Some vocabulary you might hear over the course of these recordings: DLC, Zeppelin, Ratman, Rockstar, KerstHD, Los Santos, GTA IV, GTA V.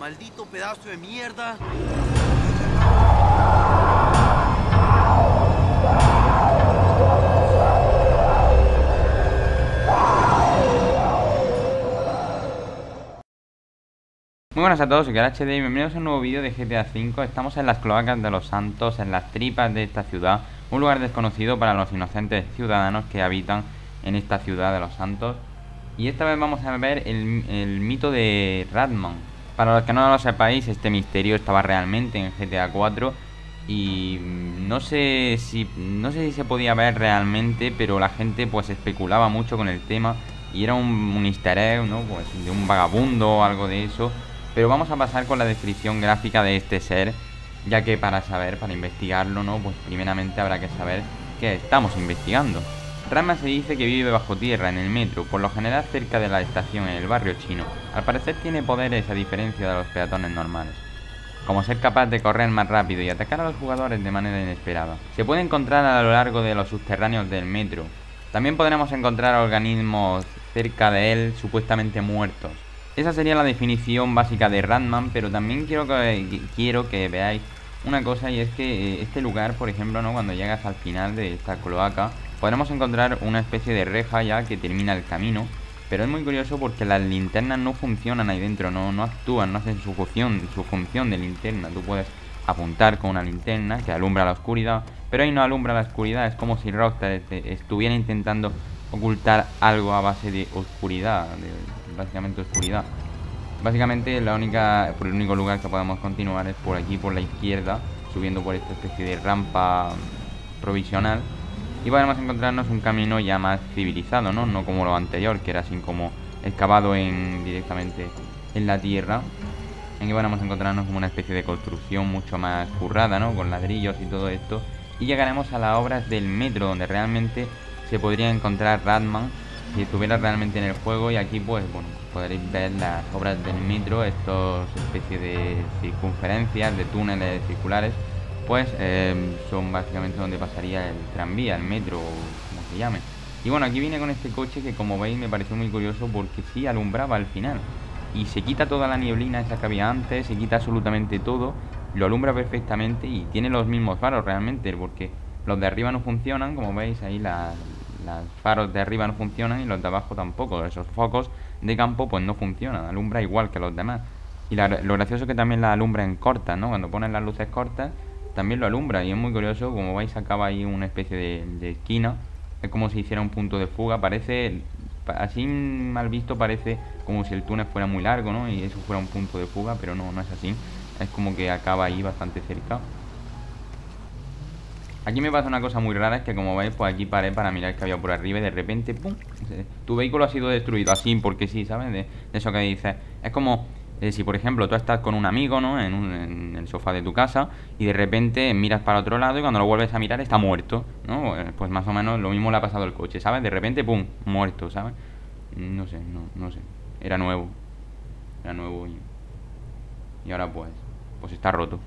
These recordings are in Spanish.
Maldito pedazo de mierda. Muy buenas a todos, soy KerstHD y bienvenidos a un nuevo vídeo de GTA V. Estamos en las cloacas de Los Santos, en las tripas de esta ciudad. Un lugar desconocido para los inocentes ciudadanos que habitan en esta ciudad de Los Santos. Y esta vez vamos a ver el mito de Ratman. Para los que no lo sepáis, este misterio estaba realmente en GTA IV. Y no sé si se podía ver realmente, pero la gente pues especulaba mucho con el tema. Y era un easter egg, ¿no? Pues de un vagabundo o algo de eso. Pero vamos a pasar con la descripción gráfica de este ser, ya que para investigarlo, ¿no? Pues primeramente habrá que saber qué estamos investigando. Ratman se dice que vive bajo tierra, en el metro, por lo general cerca de la estación, en el barrio chino. Al parecer tiene poderes a diferencia de los peatones normales, como ser capaz de correr más rápido y atacar a los jugadores de manera inesperada. Se puede encontrar a lo largo de los subterráneos del metro. También podremos encontrar organismos cerca de él, supuestamente muertos. Esa sería la definición básica de Ratman, pero también quiero que veáis una cosa, y es que este lugar, por ejemplo, ¿no? Cuando llegas al final de esta cloaca, podremos encontrar una especie de reja ya que termina el camino, pero es muy curioso porque las linternas no funcionan ahí dentro, no actúan, no hacen su función de linterna. Tú puedes apuntar con una linterna que alumbra la oscuridad, pero ahí no alumbra la oscuridad. Es como si Rockstar estuviera intentando ocultar algo a base de oscuridad, básicamente oscuridad. Básicamente el único lugar que podemos continuar es por aquí, por la izquierda, subiendo por esta especie de rampa provisional, y podemos encontrarnos un camino ya más civilizado, no como lo anterior, que era así como excavado directamente en la tierra. Aquí podemos encontrarnos como una especie de construcción mucho más currada, ¿no? Con ladrillos y todo esto, y llegaremos a las obras del metro, donde realmente se podría encontrar Ratman si estuviera realmente en el juego. Y aquí pues bueno, podréis ver las obras del metro, estas especies de circunferencias, de túneles circulares, pues son básicamente donde pasaría el tranvía, el metro, como se llame. Y bueno, aquí vine con este coche que, como veis, me pareció muy curioso porque sí alumbraba al final, y se quita toda la nieblina esa que había antes, se quita absolutamente todo, lo alumbra perfectamente y tiene los mismos faros realmente, porque los de arriba no funcionan, como veis ahí los faros de arriba no funcionan y los de abajo tampoco. Esos focos de campo pues no funcionan, alumbra igual que los demás. Y lo gracioso es que también la alumbra en cortas, ¿no? Cuando ponen las luces cortas también lo alumbra, y es muy curioso. Como veis, acaba ahí una especie de esquina, es como si hiciera un punto de fuga. Parece, así mal visto, parece como si el túnel fuera muy largo, ¿no? Y eso fuera un punto de fuga, pero no es así, es como que acaba ahí bastante cerca. Aquí me pasa una cosa muy rara, es que, como veis, pues aquí paré para mirar que había por arriba y de repente ¡pum! Tu vehículo ha sido destruido, así porque sí, ¿sabes? De eso que dices. Es como si, por ejemplo, tú estás con un amigo, ¿no? En el sofá de tu casa, y de repente miras para otro lado y cuando lo vuelves a mirar está muerto, ¿no? Pues más o menos lo mismo le ha pasado al coche, ¿sabes? De repente ¡pum! Muerto, ¿sabes? No sé, no sé. Era nuevo y ahora pues está roto.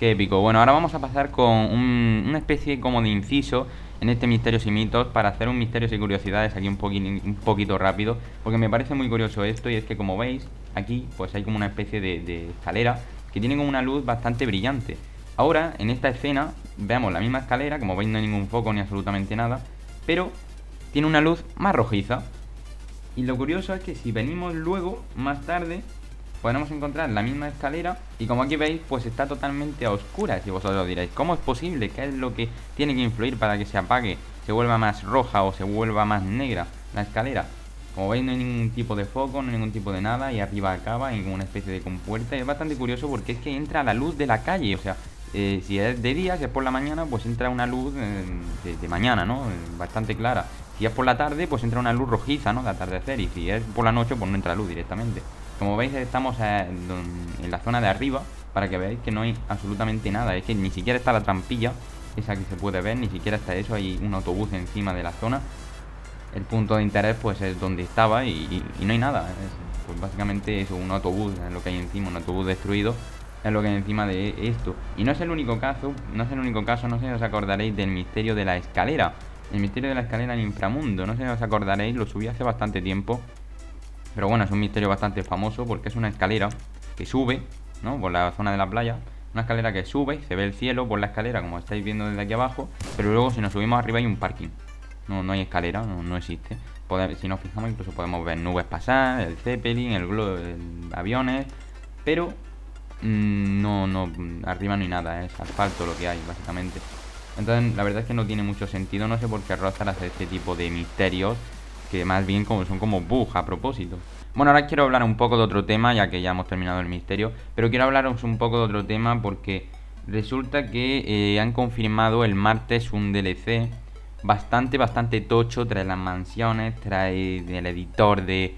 Épico. Bueno, ahora vamos a pasar con una especie como de inciso en este Misterios y Mitos, para hacer un Misterios y Curiosidades aquí un poquito rápido, porque me parece muy curioso esto. Y es que, como veis, aquí pues hay como una especie de escalera que tiene como una luz bastante brillante. Ahora, en esta escena, veamos la misma escalera, como veis no hay ningún foco ni absolutamente nada, pero tiene una luz más rojiza. Y lo curioso es que si venimos luego, más tarde, podremos encontrar la misma escalera y, como aquí veis, pues está totalmente a oscuras. Y vosotros diréis, ¿cómo es posible? ¿Qué es lo que tiene que influir para que se apague, se vuelva más roja o se vuelva más negra la escalera? Como veis, no hay ningún tipo de foco, no hay ningún tipo de nada, y arriba acaba en una especie de compuerta. Y es bastante curioso porque es que entra la luz de la calle. O sea, si es de día, si es por la mañana, pues entra una luz de mañana, ¿no? Bastante clara. Si es por la tarde, pues entra una luz rojiza, ¿no? De atardecer. Y si es por la noche, pues no entra luz directamente. Como veis, estamos en la zona de arriba, para que veáis que no hay absolutamente nada. Es que ni siquiera está la trampilla esa que se puede ver, ni siquiera está eso. Hay un autobús encima de la zona. El punto de interés pues es donde estaba y no hay nada. pues básicamente eso, un autobús es lo que hay encima, un autobús destruido es lo que hay encima de esto. Y no es el único caso, no sé si os acordaréis del misterio de la escalera. El misterio de la escalera en inframundo, no sé si os acordaréis, lo subí hace bastante tiempo. Pero bueno, es un misterio bastante famoso porque es una escalera que sube, ¿no?, por la zona de la playa. Una escalera que sube, se ve el cielo por la escalera, como estáis viendo desde aquí abajo. Pero luego si nos subimos arriba hay un parking. No hay escalera, no existe. Si nos fijamos incluso podemos ver nubes pasar, el Zeppelin, el globo, aviones. Pero arriba no hay nada, es asfalto lo que hay básicamente. Entonces la verdad es que no tiene mucho sentido. No sé por qué Rockstar hace este tipo de misterios, que más bien como son como bugs a propósito. Bueno, ahora quiero hablar un poco de otro tema, ya que ya hemos terminado el misterio. Pero quiero hablaros un poco de otro tema porque resulta que han confirmado el martes un DLC bastante tocho. Trae las mansiones, trae el editor de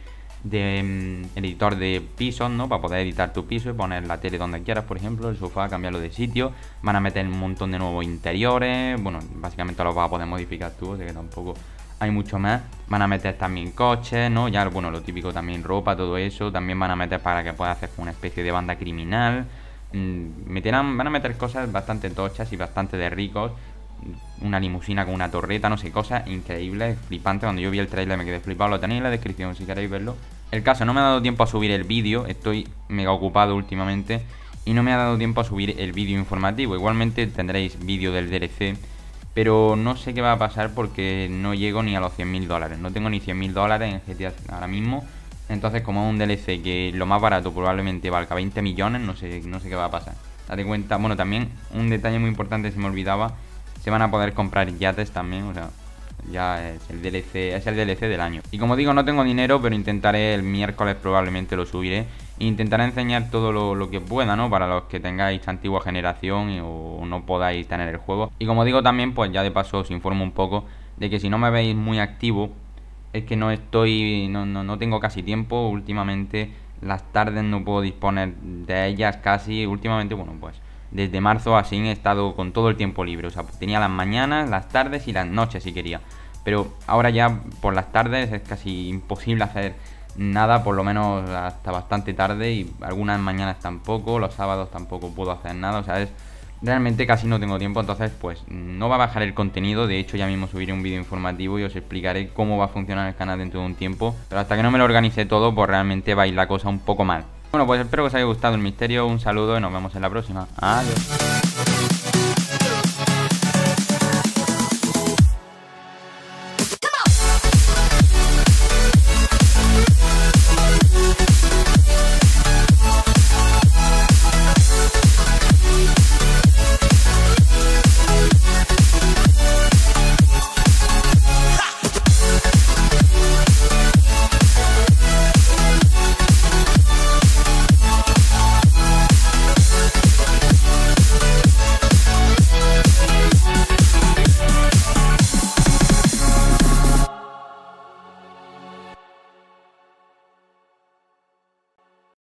pisos, ¿no?, para poder editar tu piso y poner la tele donde quieras, por ejemplo, el sofá, cambiarlo de sitio. Van a meter un montón de nuevos interiores. Bueno, básicamente los vas a poder modificar tú, así que tampoco hay mucho más. Van a meter también coches, ¿no? Ya, bueno, lo típico, también ropa, todo eso. También van a meter para que puedas hacer una especie de banda criminal. Van a meter cosas bastante tochas y bastante de ricos. Una limusina con una torreta, no sé, cosas increíbles, flipantes. Cuando yo vi el trailer me quedé flipado, lo tenéis en la descripción si queréis verlo. El caso, no me ha dado tiempo a subir el vídeo, estoy mega ocupado últimamente y no me ha dado tiempo a subir el vídeo informativo. Igualmente tendréis vídeo del DLC, pero no sé qué va a pasar porque no llego ni a los 100.000 dólares. No tengo ni 100.000 dólares en GTA ahora mismo. Entonces, como es un DLC que lo más barato probablemente valga 20 millones, no sé qué va a pasar. Date cuenta, bueno, también un detalle muy importante se me olvidaba. Se van a poder comprar yates también, o sea, ya es el DLC del año. Y como digo, no tengo dinero, pero intentaré el miércoles, probablemente lo subiré. Intentaré enseñar todo lo que pueda, ¿no?, para los que tengáis antigua generación o no podáis tener el juego. Y como digo también, pues ya de paso os informo un poco de que si no me veis muy activo, es que no tengo casi tiempo últimamente. Las tardes no puedo disponer de ellas casi, últimamente, bueno, pues desde marzo así he estado con todo el tiempo libre. O sea, tenía las mañanas, las tardes y las noches si quería. Pero ahora ya por las tardes es casi imposible hacer nada, por lo menos hasta bastante tarde. Y algunas mañanas tampoco, los sábados tampoco puedo hacer nada. O sea, realmente casi no tengo tiempo. Entonces pues no va a bajar el contenido. De hecho ya mismo subiré un vídeo informativo y os explicaré cómo va a funcionar el canal dentro de un tiempo. Pero hasta que no me lo organice todo, pues realmente va a ir la cosa un poco mal. Bueno, pues espero que os haya gustado el misterio, un saludo y nos vemos en la próxima. Adiós.